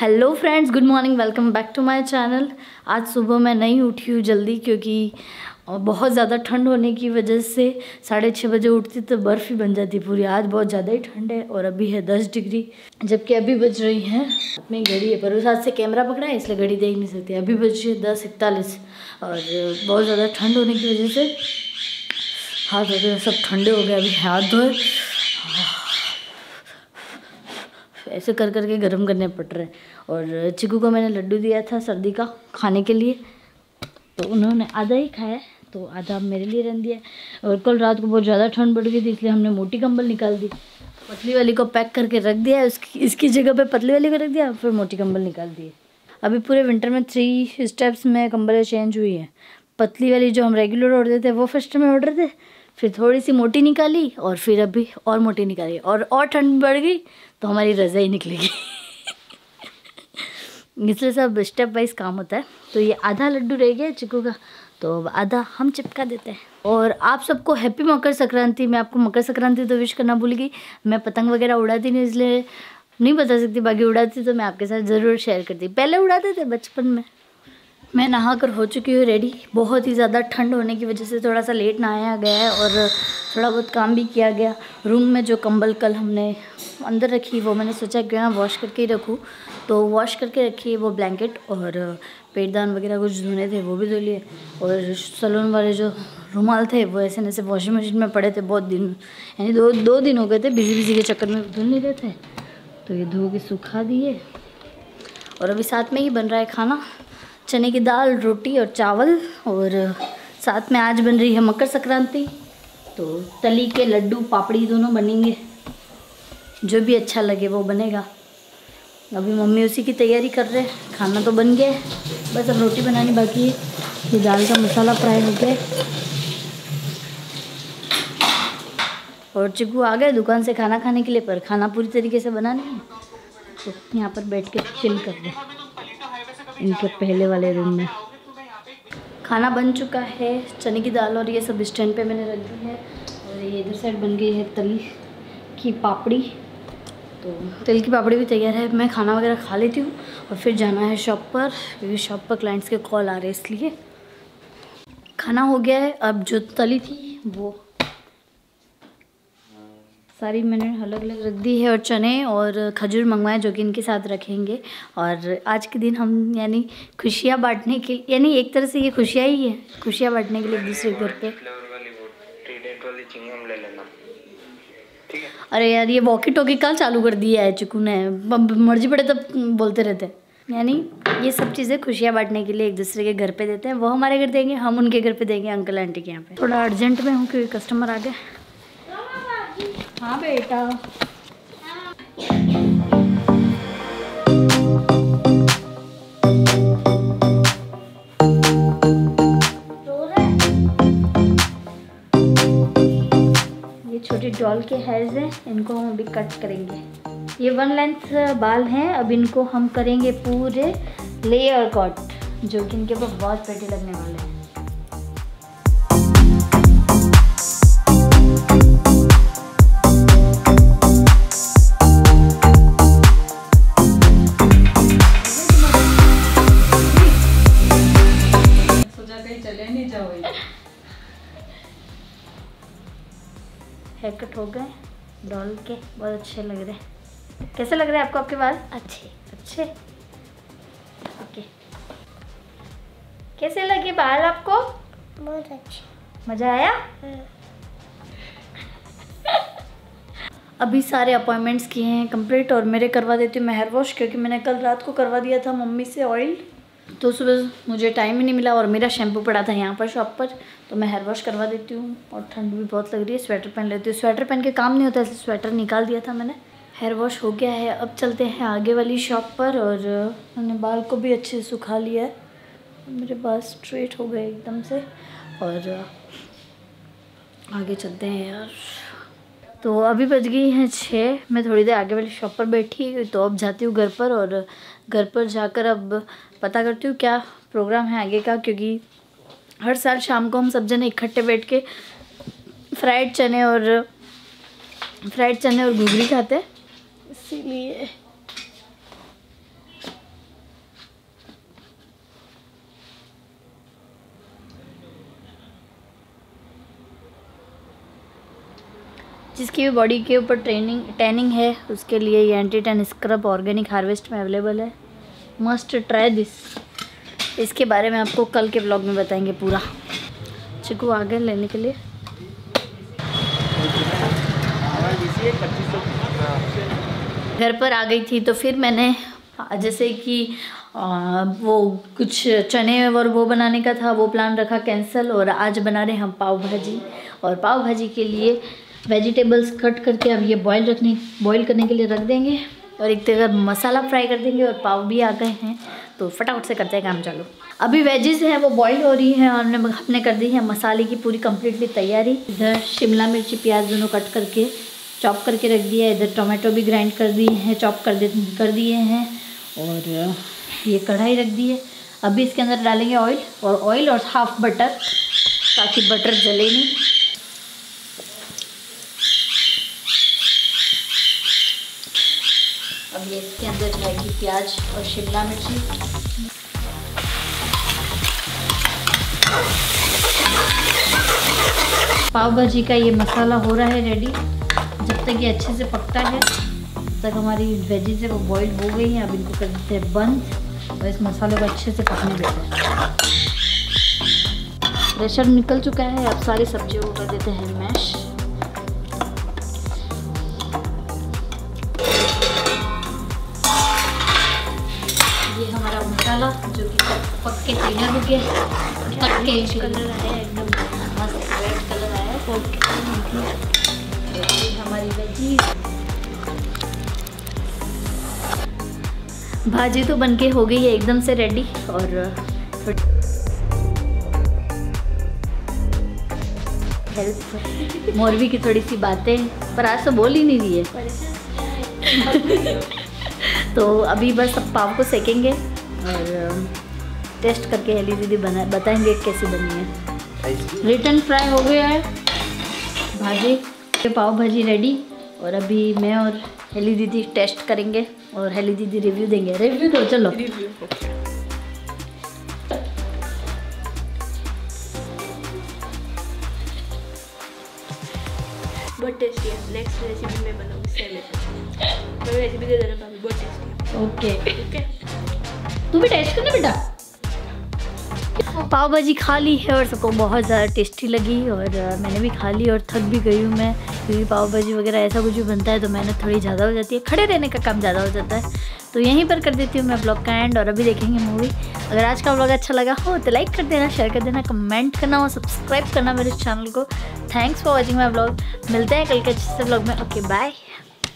Hello friends, good morning, welcome back to my channel. आज सुबह मैं नहीं उठी हूँ जल्दी क्योंकि बहुत ज़्यादा ठंड होने की वजह से 6:30 बजे उठती तो बर्फ़ ही बन जाती पूरी। आज बहुत ज़्यादा ही ठंड है और अभी है 10 डिग्री, जबकि अभी बज रही है, अपनी घड़ी है पर उस हाथ से कैमरा पकड़ा है इसलिए घड़ी देख नहीं सकती। अभी बज रही है 10:41 और बहुत ज़्यादा ठंड होने की वजह से हाथ वगैरह सब ठंडे हो गए। अभी हाथ धोए ऐसे कर करके गर्म करने पड़ रहे हैं। और चिकू को मैंने लड्डू दिया था सर्दी का खाने के लिए, तो उन्होंने आधा ही खाया तो आधा मेरे लिए रख दिया। और कल रात को बहुत ज़्यादा ठंड बढ़ गई थी इसलिए हमने मोटी कंबल निकाल दी, पतली वाली को पैक करके रख दिया, इसकी जगह पे पतली वाली को रख दिया, फिर मोटी कंबल निकाल दी। अभी पूरे विंटर में 3 स्टेप्स में कंबलें चेंज हुई हैं। पतली वाली जो हम रेगुलर ऑर्डर थे वो फर्स्ट में ऑर्डर थे, फिर थोड़ी सी मोटी निकाली और फिर अभी और मोटी निकाली और ठंड बढ़ गई तो हमारी रज़ा ही निकलेगी इसलिए सब स्टेप वाइज काम होता है। तो ये आधा लड्डू रह गया चिकू का, तो अब आधा हम चिपका देते हैं। और आप सबको हैप्पी मकर संक्रांति। मैं आपको मकर संक्रांति तो विश करना भूल गई, मैं पतंग वगैरह उड़ाती नहीं इसलिए नहीं बता सकती, बाकी उड़ाती तो मैं आपके साथ ज़रूर शेयर करती। पहले उड़ाते थे बचपन में। मैं नहा कर हो चुकी हूँ रेडी। बहुत ही ज़्यादा ठंड होने की वजह से थोड़ा सा लेट नहाया गया है और थोड़ा बहुत काम भी किया गया। रूम में जो कंबल कल हमने अंदर रखी वो मैंने सोचा कि ना वॉश करके ही रखूँ, तो वॉश करके रखी है वो ब्लैंकेट, और पेटदान वगैरह कुछ धोने थे वो भी धो लिए, और सलून वाले जो रुमाल थे वो ऐसे ऐसे वॉशिंग मशीन में पड़े थे बहुत दिन, यानी दो दिन हो गए थे, बिजी के चक्कर में धुल नहीं रहे थे, तो ये धो के सूखा दिए। और अभी साथ में ही बन रहा है खाना, चने की दाल, रोटी और चावल, और साथ में आज बन रही है मकर संक्रांति तो तली के लड्डू पापड़ी दोनों बनेंगे, जो भी अच्छा लगे वो बनेगा। अभी मम्मी उसी की तैयारी कर रहे हैं। खाना तो बन गया है, बस अब रोटी बनानी बाकी है। ये दाल का मसाला फ्राई हो गया और चिकू आ गए दुकान से खाना खाने के लिए, पर खाना पूरी तरीके से बना नहीं है तो यहाँ पर बैठ के चिल कर रहे हैं इनके पहले वाले रूम में। खाना बन चुका है, चने की दाल और ये सब स्टैंड पे मैंने रख दी है, और ये इधर साइड बन गई है तल की पापड़ी, तो तिल की पापड़ी भी तैयार है। मैं खाना वगैरह खा लेती हूँ और फिर जाना है शॉप पर, क्योंकि शॉप पर क्लाइंट्स के कॉल आ रहे हैं इसलिए। खाना हो गया है, अब जो तली थी वो सारी मैंने अलग अलग रख दी है, और चने और खजूर मंगवाए जो कि इनके साथ रखेंगे। और आज के दिन हम यानी खुशियाँ बांटने के, यानी एक तरह से ये खुशियाँ ही है, खुशियाँ बांटने के लिए एक दूसरे घर पे। अरे यार, ये वॉकी टॉकी कल चालू कर दिया है चिकू ने, मर्जी पड़े तब बोलते रहते हैं। यानी ये सब चीज़ें खुशियाँ बांटने के लिए एक दूसरे के घर पे देते हैं, वो हमारे घर देंगे, हम उनके घर पे देंगे, अंकल आंटी के यहाँ पे। थोड़ा अर्जेंट में हूँ क्योंकि कस्टमर आ गए। हाँ बेटा, ये छोटी डॉल के हेयर्स हैं, इनको हम अभी कट करेंगे। ये 1 लेंथ बाल हैं, अब इनको हम करेंगे पूरे लेयर कट, जो कि इनके ऊपर बहुत पेटी लगने वाले हैं। हेयर कट हो गए डॉल के, बहुत अच्छे लग रहे हैं। कैसे लग रहे हैं आपको आपके बाल? अच्छे। ओके, कैसे लगे बाल आपको? बहुत अच्छे। मज़ा आया? अभी सारे अपॉइंटमेंट्स किए हैं कंप्लीट, और मेरे करवा देती हूँ मैं हेयर वॉश, क्योंकि मैंने कल रात को करवा दिया था मम्मी से ऑयल, तो सुबह मुझे टाइम ही नहीं मिला, और मेरा शैम्पू पड़ा था यहाँ पर शॉप पर, तो मैं हेयर वॉश करवा देती हूँ। और ठंड भी बहुत लग रही है, स्वेटर पहन लेती हूँ, स्वेटर पहन के काम नहीं होता इसलिए स्वेटर निकाल दिया था मैंने। हेयर वॉश हो गया है, अब चलते हैं आगे वाली शॉप पर। और मैंने बाल को भी अच्छे से सुखा लिया है, मेरे बाल स्ट्रेट हो गए एकदम से, और आगे चलते हैं यार। तो अभी बज गई हैं 6, मैं थोड़ी देर आगे वाली शॉप पर बैठी, तो अब जाती हूँ घर पर, और घर पर जाकर अब पता करती हूँ क्या प्रोग्राम है आगे का, क्योंकि हर साल शाम को हम सब जने इकट्ठे बैठ के फ्राइड चने और घुघरी खाते हैं, इसीलिए जिसकी भी बॉडी के ऊपर टैनिंग है उसके लिए ये anti tan scrub organic harvest में अवेलेबल है। Must try this. इसके बारे में आपको कल के ब्लॉग में बताएंगे पूरा। चिकू आ गए लेने के लिए। घर पर आ गई थी तो फिर मैंने जैसे कि वो कुछ चने और वो बनाने का था, वो प्लान रखा कैंसिल। और आज बना रहे हम पाव भाजी, और पाव भाजी के लिए वेजिटेबल्स कट करके अब ये बॉईल करने के लिए रख देंगे और एक तरह मसाला फ्राई कर देंगे। और पाव भी आ गए हैं तो फटाफट से करते हैं काम चालू। अभी वेजेस हैं वो बॉईल हो रही हैं और हमने कर दी है मसाले की पूरी कम्प्लीटली तैयारी। इधर शिमला मिर्ची प्याज दोनों कट करके चॉप करके रख दिया है। इधर टोमेटो भी ग्राइंड कर दिए हैं, चॉप कर दिए हैं। और ये कढ़ाई रख दी है, अभी इसके अंदर डालेंगे ऑयल और हाफ बटर ताकि बटर जले नहीं। अब ये इसके अंदर जाएगी प्याज और शिमला मिर्ची। पाव भाजी का ये मसाला हो रहा है रेडी। जब तक ये अच्छे से पकता है तब तक हमारी वेजीज है वो बॉईल हो गई हैं। अब इनको कर देते हैं बंद और इस मसाले को अच्छे से पकने देते हैं। प्रेशर निकल चुका है, अब सारी सब्जियों को कर देते हैं मैश। ये हमारा मसाला जो कि पक के तैयार हो गया है। कलर आया एकदम मस्त रेड कलर आया है। हमारी भाजी तो बनके हो गई है एकदम से रेडी। और हेल्प मौरवी की थोड़ी सी बातें, पर आज तो बोल ही नहीं रही है। तो अभी बस अब पाव को सेकेंगे और टेस्ट करके हेली दीदी बताएंगे कैसी बनी है। रिटर्न फ्राई हो गया है भाजी, पाव भाजी रेडी। और अभी मैं और हेली दीदी टेस्ट करेंगे और हेली दीदी रिव्यू देंगे। रिव्यू दो, चलो रिव्यू। बहुत टेस्टी है। नेक्स्ट रेसिपी में बनाऊंगी सैलेड। मैं रेसिपी दे देना भाभी, बहुत टेस्टी। ओके तू भी टेस्ट करना बेटा। पाव भाजी खा ली है और सबको बहुत ज़्यादा टेस्टी लगी और मैंने भी खा ली और थक भी गई हूँ मैं, क्योंकि पाव भाजी वगैरह ऐसा कुछ भी बनता है तो मेहनत थोड़ी ज़्यादा हो जाती है, खड़े रहने का काम ज़्यादा हो जाता है। तो यहीं पर कर देती हूँ मैं ब्लॉग का एंड और अभी देखेंगे मूवी। अगर आज का ब्लॉग अच्छा लगा हो तो लाइक कर देना, शेयर कर देना, कमेंट करना और सब्सक्राइब करना मेरे चैनल को। Thanks for watching my blog. मिलते हैं कल के अच्छे से ब्लॉग में। Okay bye.